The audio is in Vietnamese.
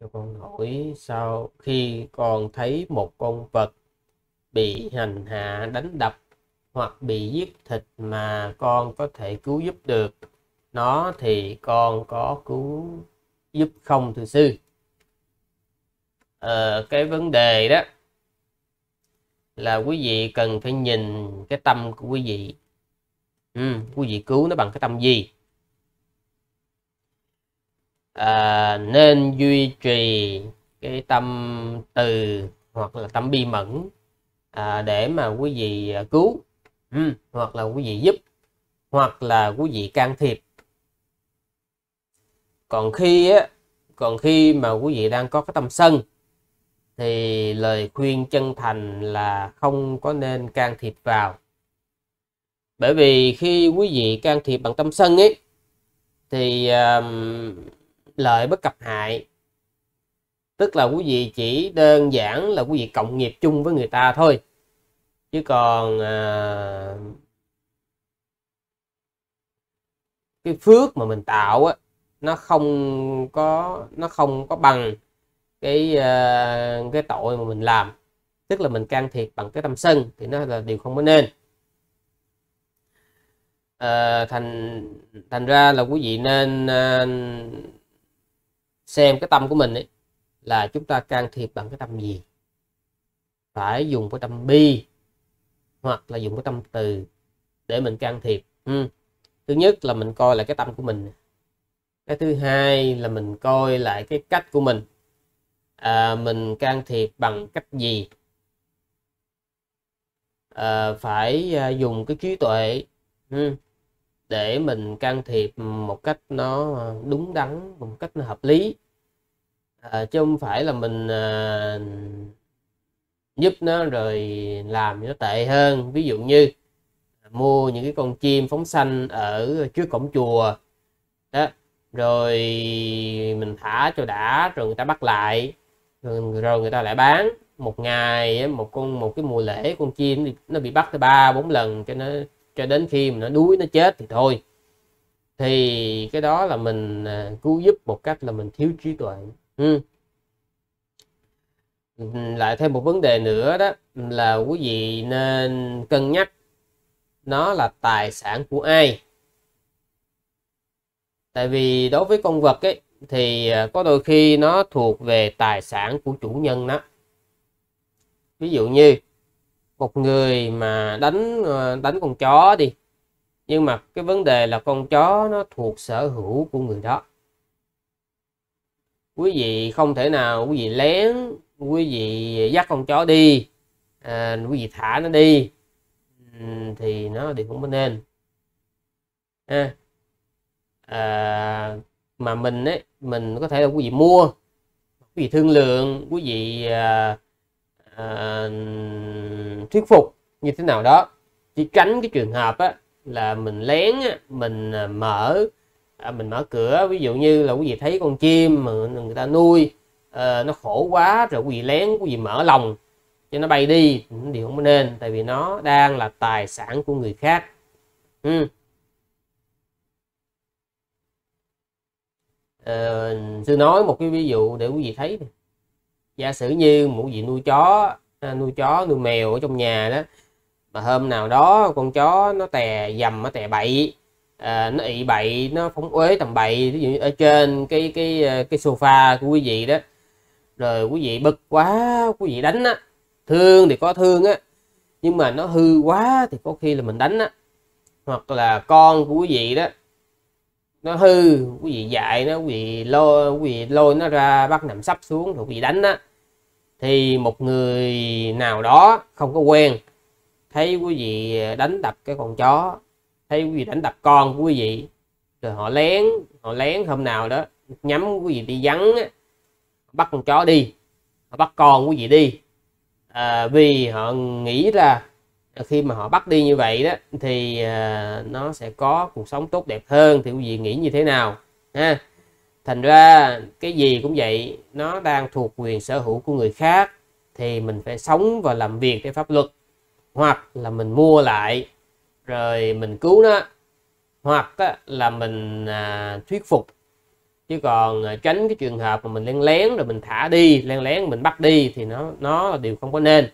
Cho con hỏi, sau khi con thấy một con vật bị hành hạ, đánh đập hoặc bị giết thịt mà con có thể cứu giúp được nó thì con có cứu giúp không thưa sư? Cái vấn đề đó là quý vị cần phải nhìn cái tâm của quý vị. Quý vị cứu nó bằng cái tâm gì? Nên duy trì cái tâm từ hoặc là tâm bi mẫn để mà quý vị cứu, hoặc là quý vị giúp, hoặc là quý vị can thiệp. Còn khi mà quý vị đang có cái tâm sân thì lời khuyên chân thành là không có nên can thiệp vào. Bởi vì khi quý vị can thiệp bằng tâm sân ấy thì lợi bất cập hại. Tức là quý vị chỉ đơn giản là quý vị cộng nghiệp chung với người ta thôi, chứ còn cái phước mà mình tạo á, nó không có bằng cái tội mà mình làm. Tức là mình can thiệp bằng cái tâm sân thì nó là điều không có nên. Thành ra là quý vị nên xem cái tâm của mình ấy, là chúng ta can thiệp bằng cái tâm gì. Phải dùng cái tâm bi hoặc là dùng cái tâm từ để mình can thiệp. Thứ nhất là mình coi lại cái tâm của mình. Cái thứ hai là mình coi lại cái cách của mình. Mình can thiệp bằng cách gì? Phải dùng cái trí tuệ để mình can thiệp một cách nó đúng đắn, một cách nó hợp lý, chứ không phải là mình giúp nó rồi làm nó tệ hơn. Ví dụ như mua những cái con chim phóng sanh ở trước cổng chùa đó, rồi mình thả cho đã, rồi người ta bắt lại, rồi người ta lại bán. Một ngày một cái mùa lễ, con chim thì nó bị bắt tới 3-4 lần cho đến khi mà nó đuối nó chết thì thôi. Thì cái đó là mình cứu giúp một cách là mình thiếu trí tuệ. Lại thêm một vấn đề nữa đó là quý vị nên cân nhắc nó là tài sản của ai. Tại vì đối với con vật ấy, thì có đôi khi nó thuộc về tài sản của chủ nhân đó. Ví dụ như một người mà đánh con chó đi, nhưng mà cái vấn đề là con chó nó thuộc sở hữu của người đó. Quý vị không thể nào quý vị lén, quý vị dắt con chó đi, quý vị thả nó đi, thì nó đều không nên. Mà mình ấy, mình có thể là quý vị mua, quý vị thương lượng, quý vị thuyết phục như thế nào đó, chỉ tránh cái trường hợp á, là mình lén á, mình mở cửa. Ví dụ như là quý vị thấy con chim mà người ta nuôi nó khổ quá, rồi quý vị lén quý vị mở lồng cho nó bay đi, điều không nên. Tại vì nó đang là tài sản của người khác. Sư nói một cái ví dụ để quý vị thấy. Giả sử như một vị nuôi mèo ở trong nhà đó, mà hôm nào đó con chó nó tè dầm, nó tè bậy, nó ị bậy, nó phóng uế tầm bậy, ví dụ ở trên cái sofa của quý vị đó, rồi quý vị bực quá quý vị đánh á. Thương thì có thương á, nhưng mà nó hư quá thì có khi là mình đánh á. Hoặc là con của quý vị đó nó hư, quý vị dạy nó, quý vị lôi nó ra bắt nằm sắp xuống rồi quý vị đánh á. Thì một người nào đó không có quen thấy quý vị đánh đập cái con chó, thấy quý vị đánh đập con của quý vị, rồi họ lén hôm nào đó nhắm quý vị đi vắng, bắt con chó đi, họ bắt con quý vị đi. Vì họ nghĩ ra khi mà họ bắt đi như vậy đó thì nó sẽ có cuộc sống tốt đẹp hơn. Thì quý vị nghĩ như thế nào ha? Thành ra cái gì cũng vậy, nó đang thuộc quyền sở hữu của người khác thì mình phải sống và làm việc theo pháp luật. Hoặc là mình mua lại rồi mình cứu nó, hoặc là mình thuyết phục chứ còn tránh cái trường hợp mà mình len lén rồi mình thả đi, len lén mình bắt đi thì nó là điều không có nên.